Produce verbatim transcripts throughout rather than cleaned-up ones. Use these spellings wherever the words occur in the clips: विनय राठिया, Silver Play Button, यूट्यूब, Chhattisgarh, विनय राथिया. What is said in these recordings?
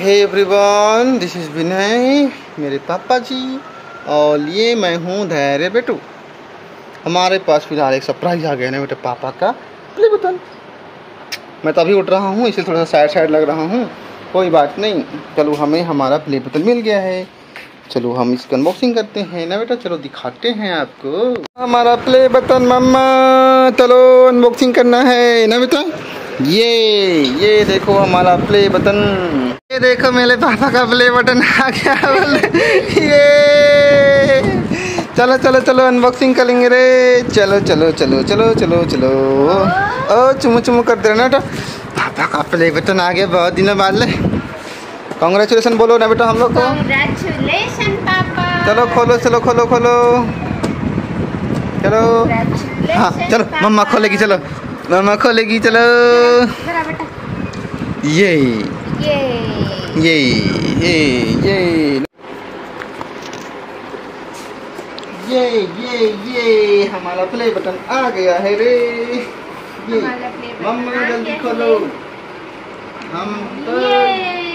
Hey everyone, this is Vinay, मेरे पापा जी, और ये मैं हूँ धैर्य बेटू। हमारे पास फिलहाल एक सरप्राइज आ गया ना बेटे पापा का। प्ले बटन मैं तभी उठ रहा हूँ, इसलिए थोड़ा सा साइड साइड लग रहा हूँ, कोई बात नहीं। चलो, हमें हमारा प्ले बटन मिल गया है। चलो हम इसकी अनबॉक्सिंग करते हैं ना बेटा, चलो दिखाते हैं आपको हमारा प्ले बटन। मम्मा चलो अनबॉक्सिंग करना है ना बेटा। ये ये देखो हमारा प्ले बटन, ये देखो मेरे पापा का प्ले बटन आ गया। ये चलो चलो चलो अनबॉक्सिंग करेंगे रे। चलो चलो चलो चलो चलो चलो ओ चुमू चुमू कर दे ना बेटा, पापा का प्ले बटन आ गया बहुत दिनों बाद। ले कांग्रेचुलेसन बोलो ना बेटा हम लोग को। कांग्रेचुलेसन पापा। चलो खोलो चलो खोलो खोलो चलो। हाँ चलो मम्मा खोलेगी, चलो मम्मा खोलेगी। चलो ये ये ये ये ये ये ये ये हमारा प्ले बटन आ गया है रे। ये मम्मा जल्दी खोलो। हम ये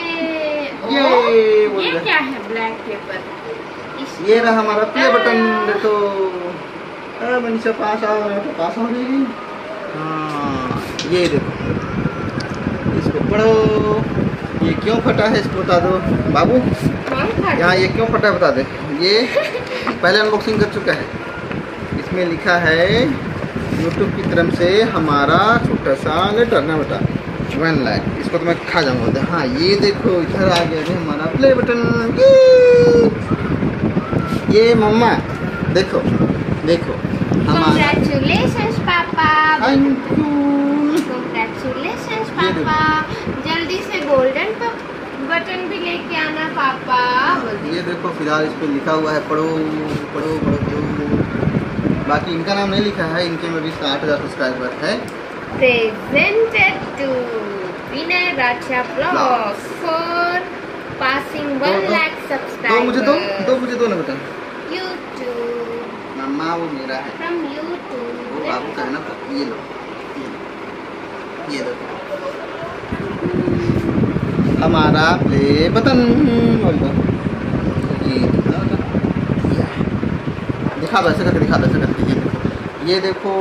ये क्या है? Black paper. ये रहा हमारा प्ले बटन। देखो मनीषा पास आ रहा है, पास हो गई। हाँ ये देखो, इसको पढ़ो। ये क्यों फटा है इसको बता दो बाबू। यहाँ ये क्यों फटा है बता दे। ये पहले अनबॉक्सिंग कर चुका है। इसमें लिखा है यूट्यूब की तरफ से हमारा छोटा सा लेटर ना बता वन लाइक। इसको तो मैं खा जाऊँगा। हाँ ये देखो इधर आ गया है हमारा प्ले बटन। ये ये मम्मा देखो देखो हमारा पापा। कांग्रेचुलेशंस पापा, जल्दी से गोल्डन बटन भी लेके आना पापा। ये देखो फिलहाल इस पे लिखा हुआ है पढ़ो पढ़ो पढ़ो। बाकी इनका नाम नहीं लिखा है, इनके में भी साठ हजार सब्सक्राइबर है। Presented to विनय राथिया vlogs for passing one lakh subscriber. दो मुझे दो दो मुझे दो ना बेटा। यूट्यूब मम्मा वो मेरा है। फ्रॉम यूट्यूब बाबू का है ना। ये लो ये लो हमारा प्ले बटन। ये दिखा दो, ऐसे करके दिखा दो, ऐसे करके। ये देखो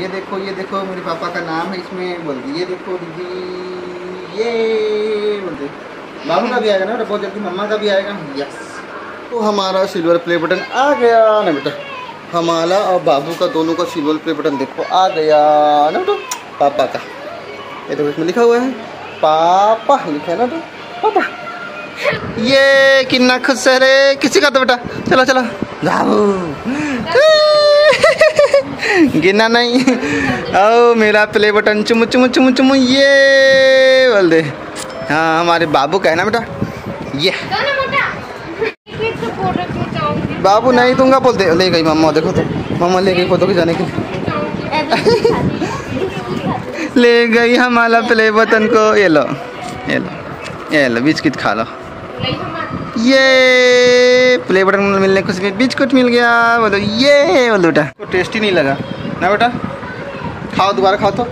ये देखो ये देखो ये देखो मेरे पापा का नाम है इसमें। बोल दी ये देखो दीदी। ये बोल दे बाबू का भी आएगा ना बेटा बहुत जल्दी, मम्मा का भी आएगा। यस, तो हमारा सिल्वर प्ले बटन आ गया ना बेटा। हमारा और बाबू का दोनों का सिल्वर प्ले बटन देखो आ गया ना तो पापा का। ये देखो इसमें लिखा हुआ है पापा, लिखा है ना तो पापा। ये कितना खुश है रे। किसी का तो बेटा चलो चलो बाबू गिना नहीं। ओ मेरा प्ले बटन चुमू चुमू चुमू चुमू। ये बोल दे। हाँ हमारे बाबू का है ना बेटा। ये बाबू नहीं दूंगा बोलते। ले गई मम्मा, देखो तो मम्मा ले गई फोटो खिंचाने के लिए। ले गई हमारा प्ले बटन को। ये लो ये लो ये लो बिस्किट खा लो। ये प्ले बटन मिलने कुछ बिस्किट मिल गया। बोलो ये बोलो बेटा। तो टेस्टी नहीं लगा ना बेटा। खाओ दोबारा खाओ तो।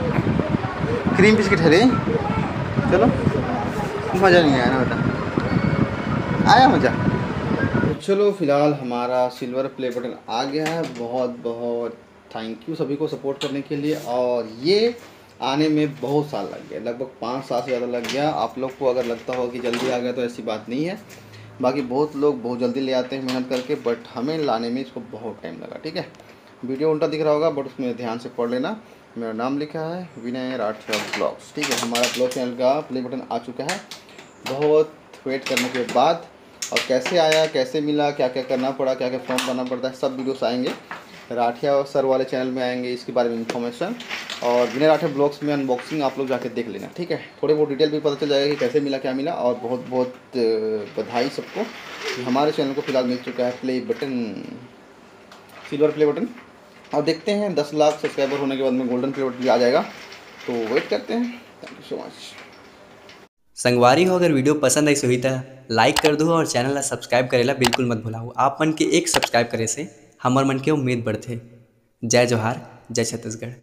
क्रीम बिस्किट है रे। चलो मज़ा नहीं आया ना बेटा। आया मज़ा। चलो फिलहाल हमारा सिल्वर प्ले बटन आ गया है। बहुत बहुत थैंक यू सभी को सपोर्ट करने के लिए। और ये आने में बहुत साल लग गया, लगभग पाँच साल से ज़्यादा लग गया। आप लोग को अगर लगता हो कि जल्दी आ गया तो ऐसी बात नहीं है। बाकी बहुत लोग बहुत जल्दी ले आते हैं मेहनत करके, बट हमें लाने में इसको बहुत टाइम लगा। ठीक है, वीडियो उल्टा दिख रहा होगा बट उसमें ध्यान से पढ़ लेना। मेरा नाम लिखा है विनय राठिया व्लॉग्स। ठीक है, हमारा ब्लॉग चैनल का प्ले बटन आ चुका है बहुत वेट करने के बाद। और कैसे आया, कैसे मिला, क्या क्या करना पड़ा, क्या क्या फॉर्म भरना पड़ता है, सब वीडियोस आएंगे। राठिया और सर वाले चैनल में आएंगे इसके बारे में इन्फॉर्मेशन। और विनय राठिया ब्लॉग्स में अनबॉक्सिंग आप लोग जाके देख लेना। ठीक है, थोड़े बहुत डिटेल भी पता चल जाएगा कि कैसे मिला क्या मिला। और बहुत बहुत बधाई सबको, हमारे चैनल को फिलहाल मिल चुका है play button, silver play button. और देखते हैं दस लाख सब्सक्राइबर होने के बाद में गोल्डन प्ले बटन भी आ जाएगा, तो वेट करते हैं। Thank you so much. संगवारी हो अगर वीडियो पसंद आई सोई तो लाइक कर दो और चैनल ला सब्सक्राइब करेला बिल्कुल मत भुलाओ। आप मन के एक सब्सक्राइब करे से हमर मन के उम्मीद बढ़ते। जय जोहार, जय छत्तीसगढ़।